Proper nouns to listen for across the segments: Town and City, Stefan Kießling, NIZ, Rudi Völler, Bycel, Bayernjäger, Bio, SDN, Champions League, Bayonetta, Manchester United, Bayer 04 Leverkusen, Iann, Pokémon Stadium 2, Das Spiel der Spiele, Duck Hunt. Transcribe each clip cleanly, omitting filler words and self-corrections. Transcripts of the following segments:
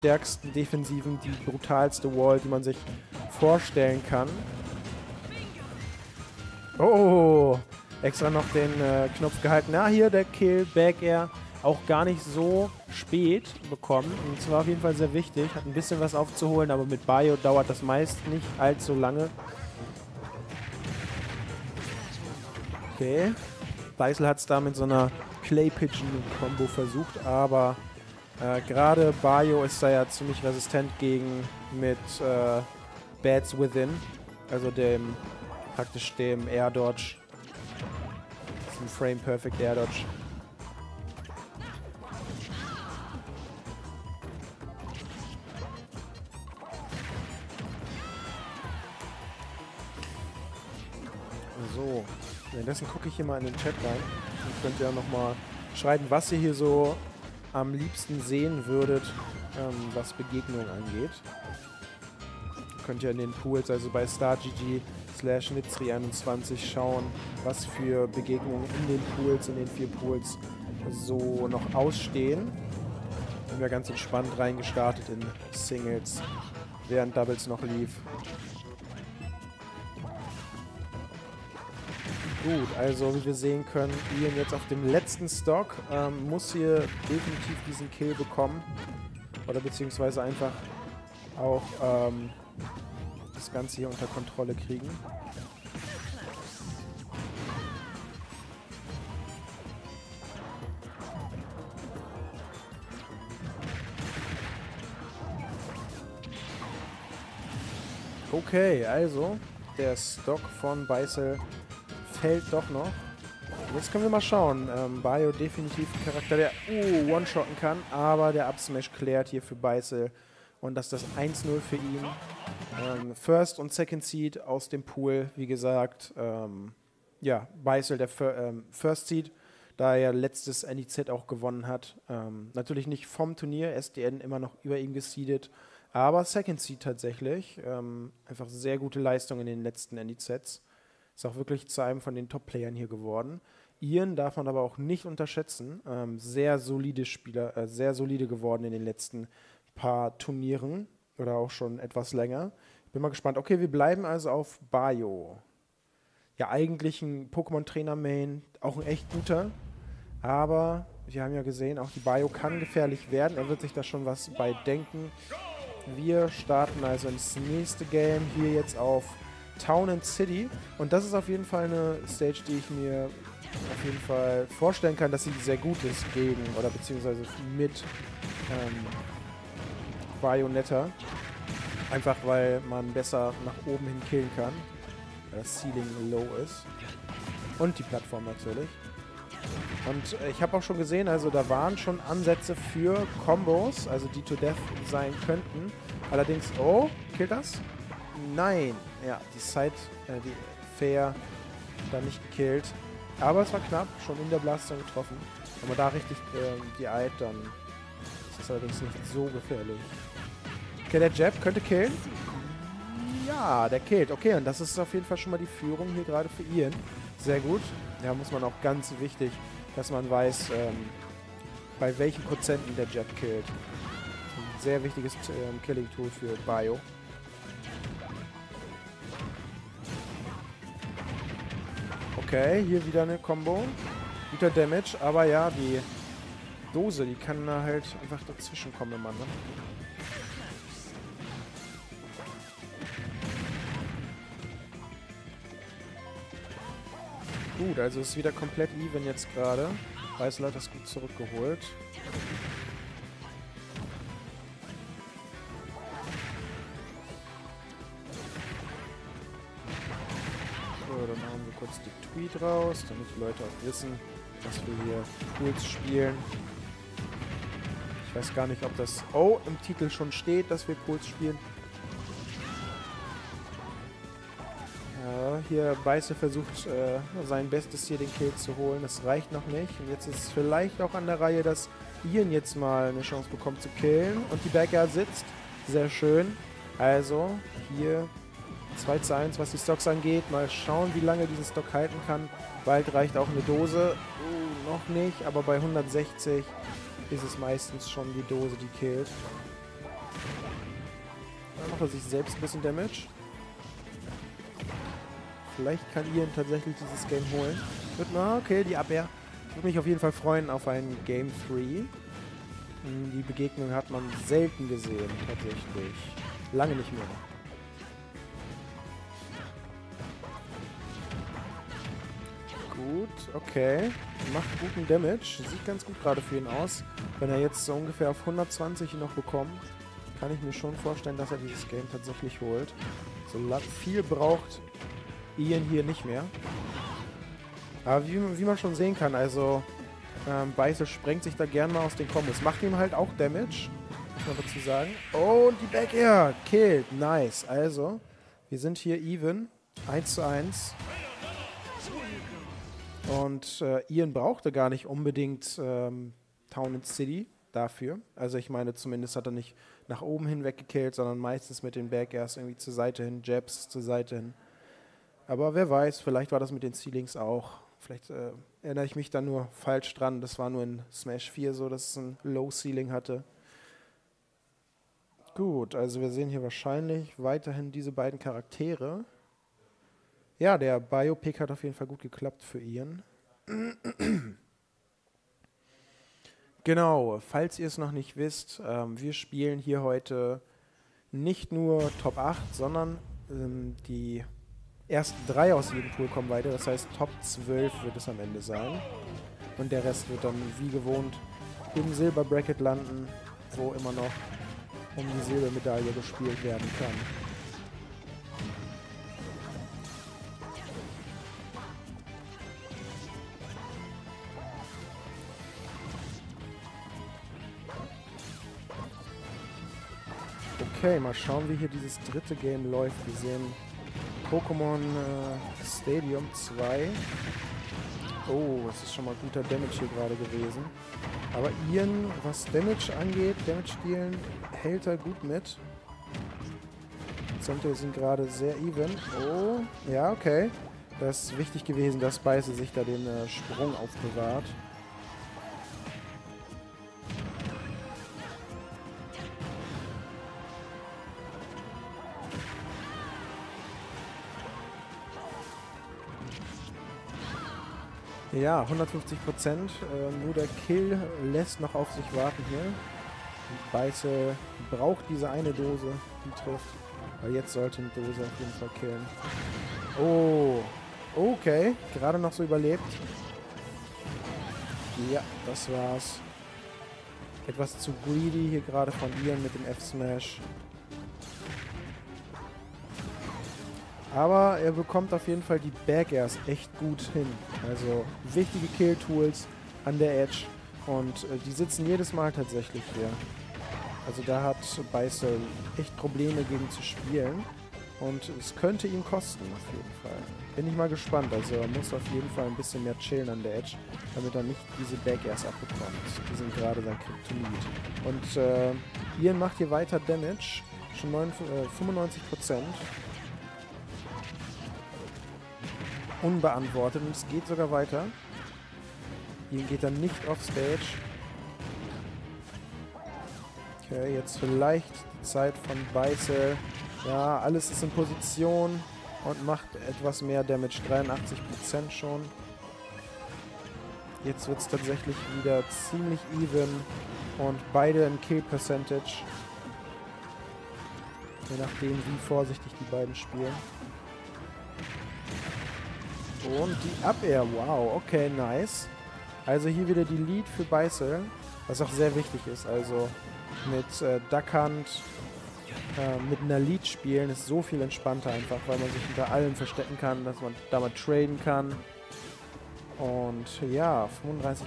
stärksten Defensiven, die brutalste Wall, die man sich vorstellen kann. Oh, extra noch den Knopf gehalten. Na, hier der Kill, Back Air, auch gar nicht so spät bekommen. Und zwar auf jeden Fall sehr wichtig, hat ein bisschen was aufzuholen, aber mit Bio dauert das meist nicht allzu lange. Okay, Bycel hat es da mit so einer Clay-Pigeon-Kombo versucht, aber gerade Bio ist da ja ziemlich resistent gegen mit Bats Within, also dem praktisch dem Air Dodge, dem Frame Perfect Air Dodge. So, währenddessen gucke ich hier mal in den Chat rein. Ihr könnt ja nochmal schreiben, was ihr hier so am liebsten sehen würdet, was Begegnungen angeht. Könnt ihr in den Pools, also bei StarGG/Nitzri21 schauen, was für Begegnungen in den Pools, in den 4 Pools so noch ausstehen. Haben wir ganz entspannt reingestartet in Singles, während Doubles noch lief. Gut, also wie wir sehen können, Iann jetzt auf dem letzten Stock muss hier definitiv diesen Kill bekommen. Oder beziehungsweise einfach auch das Ganze hier unter Kontrolle kriegen. Okay, also der Stock von Bycel hält doch noch. Jetzt können wir mal schauen. Bio definitiv ein Charakter, der one-shotten kann, aber der Up-Smash klärt hier für Bycel und das ist das 1-0 für ihn. First und Second Seed aus dem Pool, wie gesagt. Ja, Bycel der First Seed, da er letztes NIZ auch gewonnen hat. Natürlich nicht vom Turnier, SDN immer noch über ihm geseedet, aber Second Seed tatsächlich. Einfach sehr gute Leistung in den letzten NIZs. Ist auch wirklich zu einem von den Top-Playern hier geworden. Iann darf man aber auch nicht unterschätzen. Sehr solide Spieler, sehr solide geworden in den letzten paar Turnieren oder auch schon etwas länger. Ich bin mal gespannt. Okay, wir bleiben also auf Bio. Ja, eigentlich ein Pokémon Trainer Main, auch ein echt guter. Aber wir haben ja gesehen, auch die Bio kann gefährlich werden. Er wird sich da schon was bei denken. Wir starten also ins nächste Game hier jetzt auf Town and City, und das ist auf jeden Fall eine Stage, die ich mir auf jeden Fall vorstellen kann, dass sie sehr gut ist gegen oder beziehungsweise mit Bayonetta, einfach weil man besser nach oben hin killen kann, weil das Ceiling low ist und die Plattform natürlich. Und ich habe auch schon gesehen, also da waren schon Ansätze für Combos, also die to death sein könnten. Allerdings, oh, killt das? Nein, ja, die Side, die Fair da nicht gekillt. Aber es war knapp, schon in der Blaster getroffen. Wenn man da richtig geeilt, dann ist es allerdings nicht so gefährlich. Okay, der Jab könnte killen. Ja, der killt. Okay, und das ist auf jeden Fall schon mal die Führung hier gerade für Iann. Sehr gut. Ja, muss man auch ganz wichtig, dass man weiß, bei welchen Prozenten der Jab killt. Ein sehr wichtiges Killing-Tool für Bio. Okay, hier wieder eine Combo. Guter Damage, aber ja, die Dose, die kann da halt einfach dazwischen kommen, wenn man, ne? Gut, also ist wieder komplett even jetzt gerade. Bycel hat das gut zurückgeholt. Kurz die Tweet raus, damit die Leute auch wissen, dass wir hier Pools spielen. Ich weiß gar nicht, ob das im Titel schon steht, dass wir Pools spielen. Hier Bycel versucht sein Bestes hier den Kill zu holen, das reicht noch nicht. Und jetzt ist es vielleicht auch an der Reihe, dass Iann jetzt mal eine Chance bekommt zu killen. Und die Backer sitzt, sehr schön. Also hier 2:1, was die Stocks angeht. Mal schauen, wie lange diesen Stock halten kann. Bald reicht auch eine Dose. Noch nicht, aber bei 160 ist es meistens schon die Dose, die killt. Dann macht er sich selbst ein bisschen Damage. Vielleicht kann Iann tatsächlich dieses Game holen. Na, okay, die Abwehr. Ich würde mich auf jeden Fall freuen auf ein Game 3. Die Begegnung hat man selten gesehen, tatsächlich. Lange nicht mehr. Gut, okay. Macht guten Damage. Sieht ganz gut gerade für ihn aus. Wenn er jetzt so ungefähr auf 120 noch bekommt, kann ich mir schon vorstellen, dass er dieses Game tatsächlich holt. So viel braucht Iann hier nicht mehr. Aber wie man schon sehen kann, also Bycel sprengt sich da gerne mal aus den Kombos. Macht ihm halt auch Damage, muss man dazu sagen. Oh, und die Back Air. Killt. Nice. Also, wir sind hier even. 1:1. Und Iann brauchte gar nicht unbedingt Town and City dafür. Also ich meine, zumindest hat er nicht nach oben hinweg gekillt, sondern meistens mit den Back Airs irgendwie zur Seite hin, Jabs zur Seite hin. Aber wer weiß, vielleicht war das mit den Ceilings auch. Vielleicht erinnere ich mich da nur falsch dran. Das war nur in Smash 4 so, dass es ein Low-Ceiling hatte. Gut, also wir sehen hier wahrscheinlich weiterhin diese beiden Charaktere. Ja, der Bio-Pick hat auf jeden Fall gut geklappt für Iann. Genau, falls ihr es noch nicht wisst, wir spielen hier heute nicht nur Top 8, sondern die ersten 3 aus jedem Pool kommen weiter, das heißt Top 12 wird es am Ende sein. Und der Rest wird dann wie gewohnt im Silberbracket landen, wo immer noch um die Silbermedaille gespielt werden kann. Okay, mal schauen, wie hier dieses dritte Game läuft. Wir sehen Pokémon Stadium 2. Oh, das ist schon mal guter Damage hier gerade gewesen. Aber Iann, was Damage angeht, Damage-Dealen, hält er gut mit. Zentren sind gerade sehr even. Oh, ja, okay. Das ist wichtig gewesen, dass Bycel sich da den Sprung aufbewahrt. Ja, 150%. Nur der Kill lässt noch auf sich warten hier. Bycel braucht diese eine Dose, die trifft. Aber jetzt sollte eine Dose auf jeden Fall killen. Oh, okay. Gerade noch so überlebt. Ja, das war's. Etwas zu greedy hier gerade von Iann mit dem F-Smash. Aber er bekommt auf jeden Fall die Back Airs echt gut hin. Also wichtige Kill-Tools an der Edge. Und die sitzen jedes Mal tatsächlich hier. Also da hat Bycel echt Probleme gegen zu spielen. Und es könnte ihn kosten auf jeden Fall. Bin ich mal gespannt. Also er muss auf jeden Fall ein bisschen mehr chillen an der Edge, damit er nicht diese Back Airs abbekommt. Die sind gerade sein Kryptonit. Und Iann macht hier weiter Damage. Schon 95%. Unbeantwortet und es geht sogar weiter. Iann geht dann nicht off Stage. Okay, jetzt vielleicht die Zeit von Bycel. Ja, alles ist in Position und macht etwas mehr Damage. 83% schon. Jetzt wird es tatsächlich wieder ziemlich even und beide ein Kill Percentage. Je nachdem, wie vorsichtig die beiden spielen. Und die Up-Air, wow, okay, nice. Also hier wieder die Lead für Bycel, was auch sehr wichtig ist. Also mit Duck Hunt, mit einer Lead spielen ist so viel entspannter einfach, weil man sich hinter allem verstecken kann, dass man da mal traden kann. Und ja, 35%.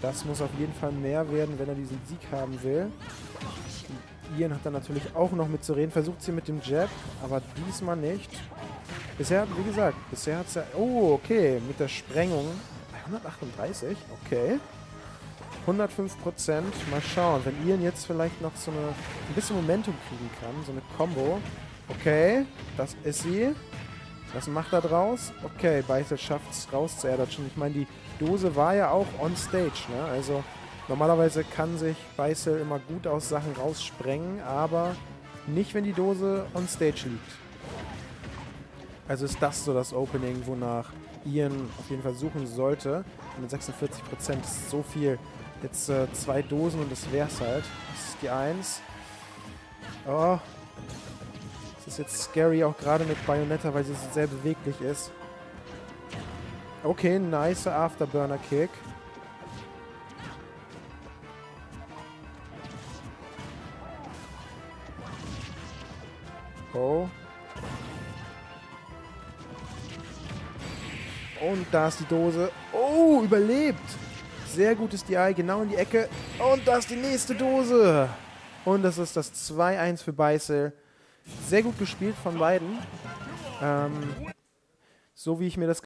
Das muss auf jeden Fall mehr werden, wenn er diesen Sieg haben will. Iann hat dann natürlich auch noch mitzureden, versucht sie mit dem Jab, aber diesmal nicht. Bisher, wie gesagt, bisher hat es ja... Oh, okay, mit der Sprengung. 138, okay. 105%, mal schauen. Wenn Iann jetzt vielleicht noch so ein bisschen Momentum kriegen kann, so eine Combo. Okay, das ist sie. Was macht er draus? Okay, Bycel schafft es rauszuerdern. Ich meine, die Dose war ja auch on stage, ne? Also Normalerweise kann sich Bycel immer gut aus Sachen raussprengen, aber nicht, wenn die Dose on Stage liegt. Also ist das so das Opening, wonach Iann auf jeden Fall suchen sollte. Mit 46% ist so viel. Jetzt zwei Dosen und das wär's halt. Das ist die 1. Oh. Das ist jetzt scary, auch gerade mit Bayonetta, weil sie sehr beweglich ist. Okay, nice Afterburner-Kick. Oh. Und da ist die Dose. Oh, überlebt. Sehr gutes DI, genau in die Ecke. Und da ist die nächste Dose. Und das ist das 2-1 für Bycel. Sehr gut gespielt von beiden. So wie ich mir das